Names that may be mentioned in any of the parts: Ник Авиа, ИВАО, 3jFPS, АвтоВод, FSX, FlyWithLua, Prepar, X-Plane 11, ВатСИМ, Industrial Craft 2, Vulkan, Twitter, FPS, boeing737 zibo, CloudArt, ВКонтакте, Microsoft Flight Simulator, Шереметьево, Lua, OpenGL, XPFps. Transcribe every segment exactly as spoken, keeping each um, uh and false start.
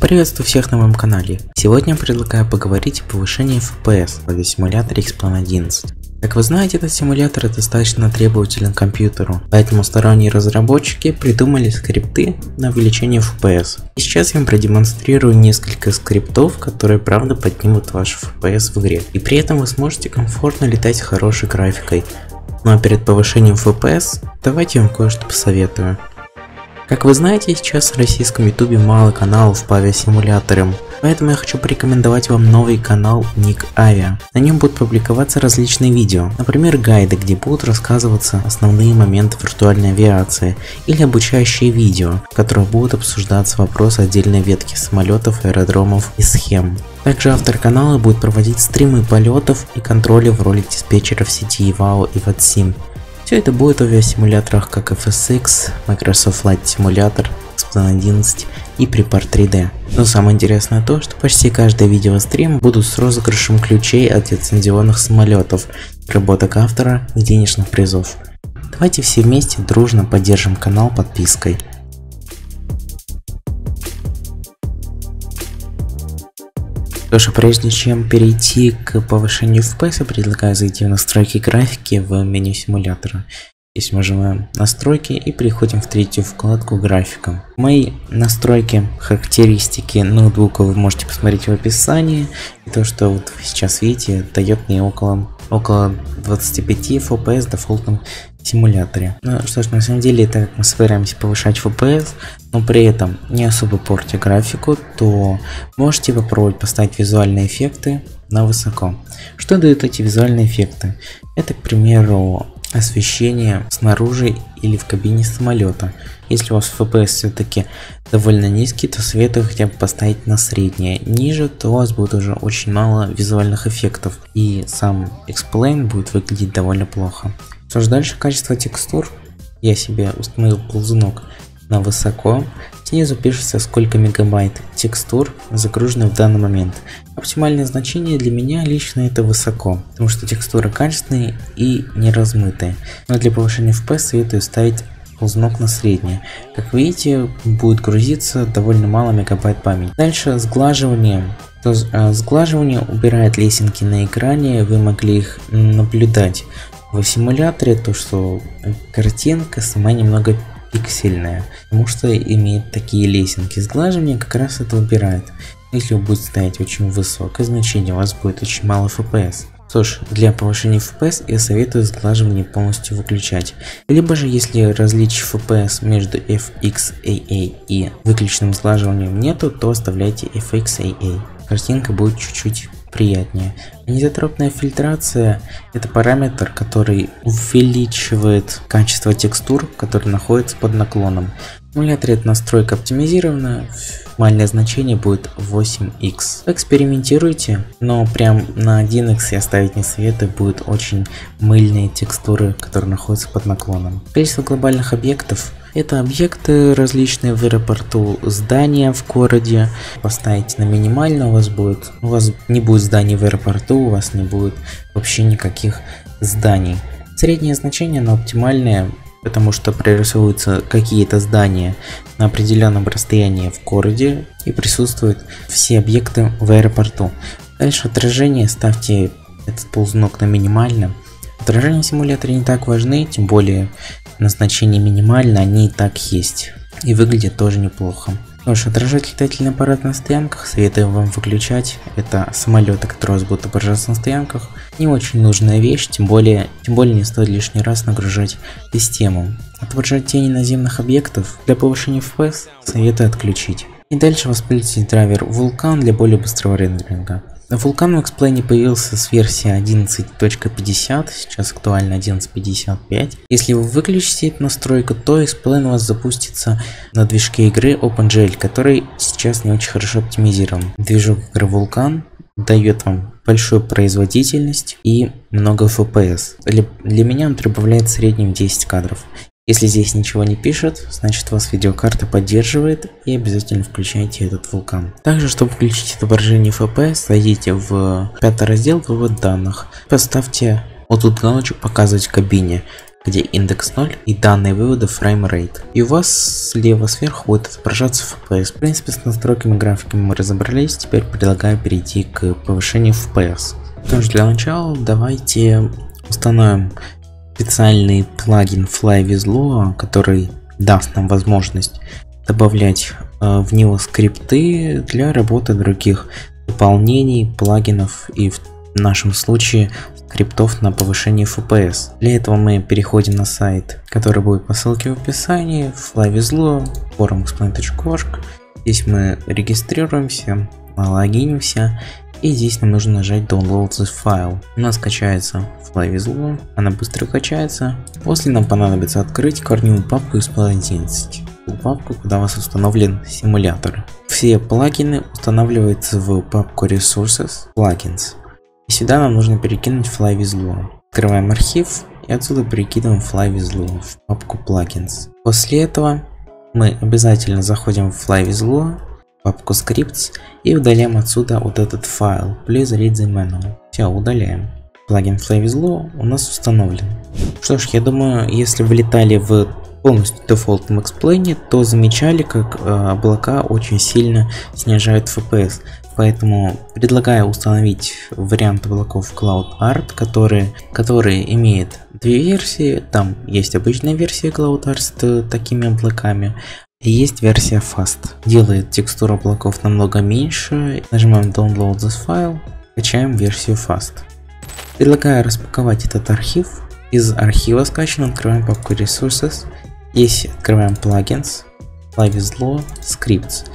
Приветствую всех на моем канале. Сегодня я предлагаю поговорить о повышении эф пи эс в авиасимуляторе Икс-Плейн одиннадцать. Как вы знаете, этот симулятор достаточно требователен к компьютеру, поэтому сторонние разработчики придумали скрипты на увеличение эф пи эс. И сейчас я вам продемонстрирую несколько скриптов, которые правда поднимут ваш эф пи эс в игре. И при этом вы сможете комфортно летать с хорошей графикой. Ну а перед повышением эф пи эс, давайте я вам кое-что посоветую. Как вы знаете, сейчас в российском ютубе мало каналов по авиасимуляторам, поэтому я хочу порекомендовать вам новый канал Ник Авиа. На нем будут публиковаться различные видео, например гайды, где будут рассказываться основные моменты виртуальной авиации, или обучающие видео, в которых будут обсуждаться вопросы отдельной ветки самолетов, аэродромов и схем. Также автор канала будет проводить стримы полетов и контроля в роли диспетчеров сети ИВАО и ВатСИМ. Все это будет в авиасимуляторах, как эф эс икс, Microsoft Flight Simulator, Икс-Плейн одиннадцать и Prepar три дэ. Но самое интересное то, что почти каждое видеострим будут с розыгрышем ключей от лицензионных самолетов, работок автора и денежных призов. Давайте все вместе дружно поддержим канал подпиской. Что же, прежде чем перейти к повышению эф пи эс, я предлагаю зайти в настройки графики в меню симулятора. Здесь мы нажимаем настройки и переходим в третью вкладку графика. Мои настройки, характеристики ноутбука вы можете посмотреть в описании. И то, что вот вы сейчас видите, дает мне около, около двадцати пяти эф пи эс в дефолтном симуляторе. Ну что ж, на самом деле, так как мы собираемся повышать эф пи эс, но при этом не особо портя графику, то можете попробовать поставить визуальные эффекты на высоко. Что дают эти визуальные эффекты? Это, к примеру, освещение снаружи или в кабине самолета. Если у вас эф пи эс все-таки довольно низкий, то советую хотя бы поставить на среднее. Ниже, то у вас будет уже очень мало визуальных эффектов, и сам X-Plane будет выглядеть довольно плохо. Что ж, дальше качество текстур. Я себе установил ползунок на высоко. Снизу пишется, сколько мегабайт текстур загружено в данный момент. Оптимальное значение для меня лично это высоко, потому что текстуры качественные и не размытые. Но для повышения эф пи эс советую ставить ползунок на среднее. Как видите, будет грузиться довольно мало мегабайт памяти. Дальше сглаживание. То, э, сглаживание убирает лесенки на экране, вы могли их наблюдать в симуляторе, то что картинка сама немного пиксельная, потому что имеет такие лесенки. Сглаживание как раз это убирает. Если вы будете ставить очень высокое значение, у вас будет очень мало эф пи эс. Что ж, для повышения эф пи эс я советую сглаживание полностью выключать. Либо же, если различий эф пи эс между эф икс а а и выключенным сглаживанием нету, то оставляйте эф икс а а. Картинка будет чуть-чуть приятнее. Анизотропная фильтрация — это параметр, который увеличивает качество текстур, которые находятся под наклоном. В симуляторе эта настройка оптимизирована, минимальное значение будет восемь икс. Экспериментируйте, но прям на один икс я ставить не советую, будут очень мыльные текстуры, которые находятся под наклоном. Количество глобальных объектов — это объекты различные в аэропорту, здания в городе. Поставите на минимально, у вас будет, у вас не будет зданий в аэропорту, у вас не будет вообще никаких зданий. Среднее значение на оптимальное, потому что прорисовываются какие-то здания на определенном расстоянии в городе и присутствуют все объекты в аэропорту. Дальше отражение, ставьте этот ползунок на минимально. Отражения в симуляторе не так важны, тем более на значении минимально они и так есть, и выглядят тоже неплохо. Что ж, отражать летательный аппарат на стоянках советую вам выключать. Это самолеты, которые у вас будут отображаться на стоянках. Не очень нужная вещь, тем более, тем более не стоит лишний раз нагружать систему. Отображать тени наземных объектов для повышения эф пи эс советую отключить. И дальше воспользуйтесь драйвер Vulkan для более быстрого рендеринга. Vulkan в X-Plane появился с версии одиннадцать точка пятьдесят, сейчас актуально одиннадцать точка пятьдесят пять. Если вы выключите эту настройку, то X-Plane у вас запустится на движке игры OpenGL, который сейчас не очень хорошо оптимизирован. Движок игры Vulkan дает вам большую производительность и много эф пи эс. Для, для меня он прибавляет в среднем десять кадров. Если здесь ничего не пишет, значит вас видеокарта поддерживает, и обязательно включайте этот вулкан. Также, чтобы включить отображение эф пи эс, зайдите в пятый раздел «Вывод данных», поставьте вот тут галочку «Показывать в кабине», где индекс ноль и данные вывода фреймрейт. И у вас слева сверху будет отображаться эф пи эс. В принципе, с настройками графики мы разобрались, теперь предлагаю перейти к повышению эф пи эс. Потому что для начала давайте установим специальный плагин FlyWithLua, который даст нам возможность добавлять э, в него скрипты для работы других дополнений, плагинов и в нашем случае скриптов на повышение эф пи эс. Для этого мы переходим на сайт, который будет по ссылке в описании, FlyWithLua, forum точка org. Здесь мы регистрируемся, логинимся, и здесь нам нужно нажать Download this file. У нас качается FlyWithLua, она быстро качается. После нам понадобится открыть корневую папку икс плейн одиннадцать, ту папку, куда у вас установлен симулятор. Все плагины устанавливаются в папку Resources Plugins. И сюда нам нужно перекинуть FlyWithLua. Открываем архив и отсюда перекидываем FlyWithLua в папку Plugins. После этого мы обязательно заходим в FlyWithLua, папку Scripts, и удаляем отсюда вот этот файл Please read the manual. Все, удаляем. Плагин FlyWithLua у нас установлен. Что ж, я думаю, если вы летали в полностью дефолтном X-Plane, то замечали, как э, облака очень сильно снижают эф пи эс. Поэтому предлагаю установить вариант облаков CloudArt, который, который имеет две версии. Там есть обычная версия CloudArt с такими облаками. И есть версия Fast. Делает текстуру облаков намного меньше. Нажимаем Download this file. Качаем версию Fast. Предлагаю распаковать этот архив. Из архива скачан открываем папку Resources. Здесь открываем Plugins, FlyWithLua, Scripts.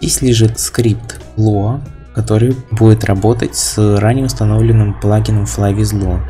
Здесь лежит скрипт Lua, который будет работать с ранее установленным плагином FlyWithLua.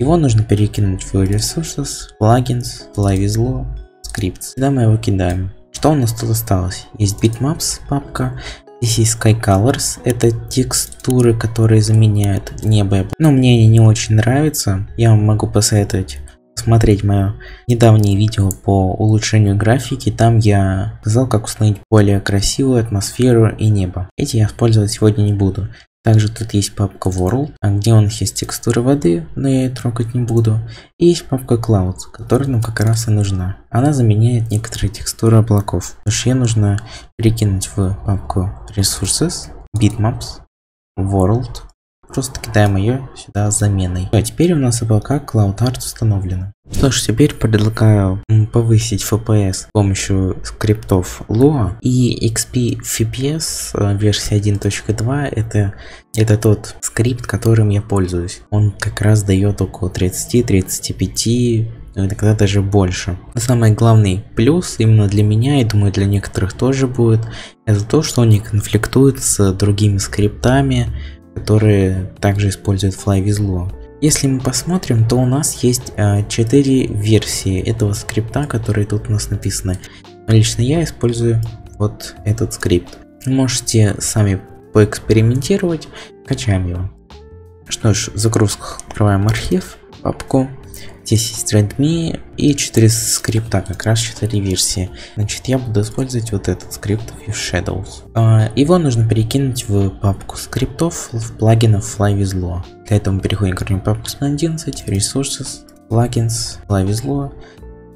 Его нужно перекинуть в Resources, Plugins, FlyWithLua, Scripts. Сюда мы его кидаем. Что у нас тут осталось? Есть Bitmaps папка, здесь есть SkyColors, это текстуры, которые заменяют небо. Но мне они не очень нравятся, я вам могу посоветовать смотреть мое недавнее видео по улучшению графики, там я показал, как установить более красивую атмосферу и небо. Эти я использовать сегодня не буду. Также тут есть папка World, где у нас есть текстуры воды, но я ее трогать не буду. И есть папка Clouds, которая нам как раз и нужна. Она заменяет некоторые текстуры облаков. Потому что ее нужно перекинуть в папку Resources, Bitmaps, World. Просто кидаем ее сюда с заменой. А теперь у нас облака CloudArt установлено. Что ж, теперь предлагаю повысить эф пи эс с помощью скриптов Lua и икс пи эф пи эс версия один точка два. Это, это тот скрипт, которым я пользуюсь. Он как раз дает около тридцати тридцати пяти, иногда даже больше. Самый главный плюс именно для меня, и думаю для некоторых тоже будет, это то, что он не конфликтует с другими скриптами, которые также используют FlyWithLua. Если мы посмотрим, то у нас есть э, четыре версии этого скрипта, которые тут у нас написаны. Но лично я использую вот этот скрипт. Можете сами поэкспериментировать, качаем его. Что ж, загрузка, открываем архив, папку. Здесь есть readme и четыре скрипта, как раз четыре версии. Значит, я буду использовать вот этот скрипт ViewShadows. Его нужно перекинуть в папку скриптов, в плагинов FlyWithLua. Для этого мы переходим к корневой папке одиннадцать, Resources, Plugins, FlyWithLua,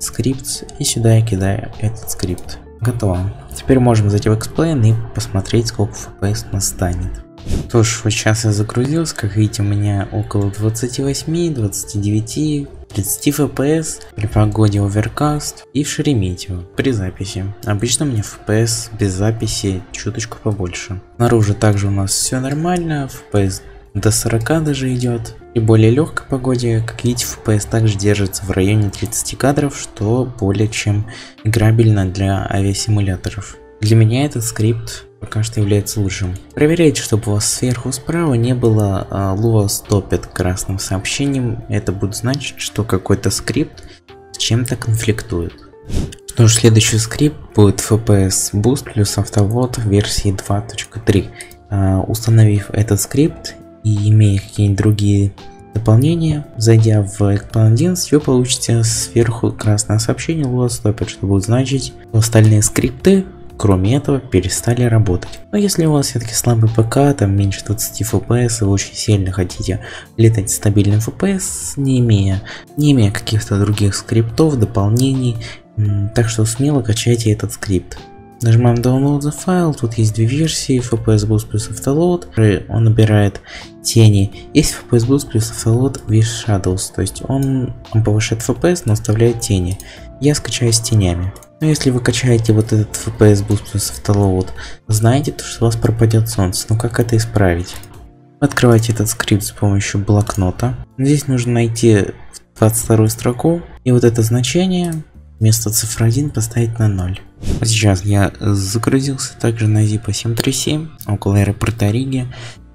Scripts, и сюда я кидаю этот скрипт. Готово. Теперь можем зайти в X-Plane и посмотреть, сколько эф пи эс у нас станет. Что ж, вот сейчас я загрузился, как видите, у меня около двадцати восьми, двадцати девяти, тридцати эф пи эс при погоде Overcast и в Шереметьево при записи. Обычно у меня эф пи эс без записи чуточку побольше. Снаружи также у нас все нормально, эф пи эс до сорока даже идет. При более легкой погоде, как видите, эф пи эс также держится в районе тридцати кадров, что более чем играбельно для авиасимуляторов. Для меня этот скрипт пока что является лучшим. Проверяйте, чтобы у вас сверху справа не было Lua стопит красным сообщением. Это будет значить, что какой-то скрипт с чем-то конфликтует. Что ж, следующий скрипт будет эф пи эс Boost плюс АвтоВод версии два точка три. Установив этот скрипт и имея какие-нибудь другие дополнение, зайдя в X-Plane одиннадцать, вы получите сверху красное сообщение Lua Stopped, что будет значить, что остальные скрипты, кроме этого, перестали работать. Но если у вас все-таки слабый ПК, там меньше двадцати эф пи эс, и вы очень сильно хотите летать стабильным эф пи эс, не имея, не имея каких-то других скриптов, дополнений, так что смело качайте этот скрипт. Нажимаем Download the File, тут есть две версии, эф пи эс Boost плюс AvtoVod, он набирает тени, есть эф пи эс Boost плюс AvtoVod with Shadows, то есть он, он повышает эф пи эс, но оставляет тени. Я скачаю с тенями. Но если вы качаете вот этот эф пи эс Boost плюс AvtoVod, знаете, что у вас пропадет солнце, но как это исправить? Открывайте этот скрипт с помощью блокнота, здесь нужно найти двадцать вторую строку и вот это значение вместо цифры один поставить на ноль. А сейчас я загрузился также на Zibo семь три семь около аэропорта Риги,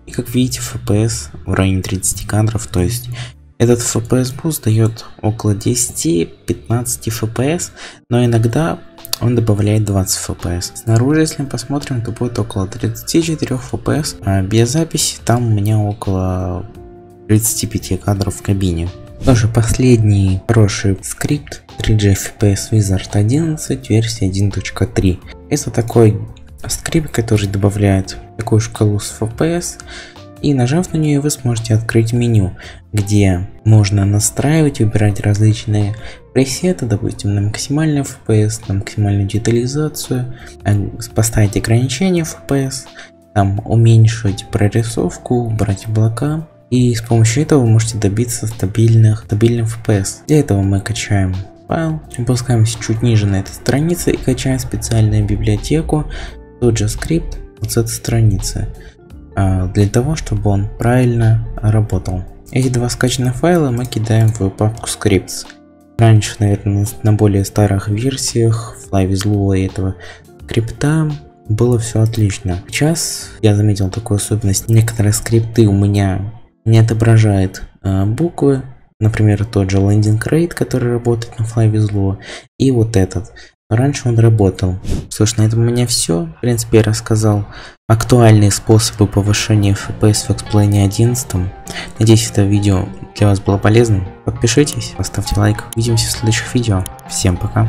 и как видите эф пи эс в районе тридцати кадров, то есть этот эф пи эс Boost дает около десяти-пятнадцати эф пи эс, но иногда он добавляет двадцать эф пи эс. Снаружи, если мы посмотрим, то будет около тридцати четырёх эф пи эс, а без записи там у меня около тридцати пяти кадров в кабине. Тоже последний хороший скрипт три джей эф пи эс Wizard одиннадцать версия один точка три. Это такой скрипт, который добавляет такую шкалу с эф пи эс, и нажав на нее вы сможете открыть меню, где можно настраивать, выбирать различные пресеты, допустим на максимальный эф пи эс, на максимальную детализацию, поставить ограничение эф пи эс, там уменьшить прорисовку, убрать облака. И с помощью этого вы можете добиться стабильных, стабильных эф пи эс. Для этого мы качаем файл, опускаемся чуть ниже на этой странице и качаем специальную библиотеку, тот же скрипт вот с этой страницы, для того, чтобы он правильно работал. Эти два скачанных файла мы кидаем в папку scripts. Раньше, наверное, на более старых версиях FlyWithLua этого скрипта было все отлично. Сейчас я заметил такую особенность, некоторые скрипты у меня не отображает э, буквы, например, тот же лендинг рейд, который работает на FlyWithLua, и вот этот. Раньше он работал. Слушай, на этом у меня все. В принципе, я рассказал актуальные способы повышения эф пи эс в X-Plane одиннадцать. Надеюсь, это видео для вас было полезным. Подпишитесь, поставьте лайк. Увидимся в следующих видео. Всем пока.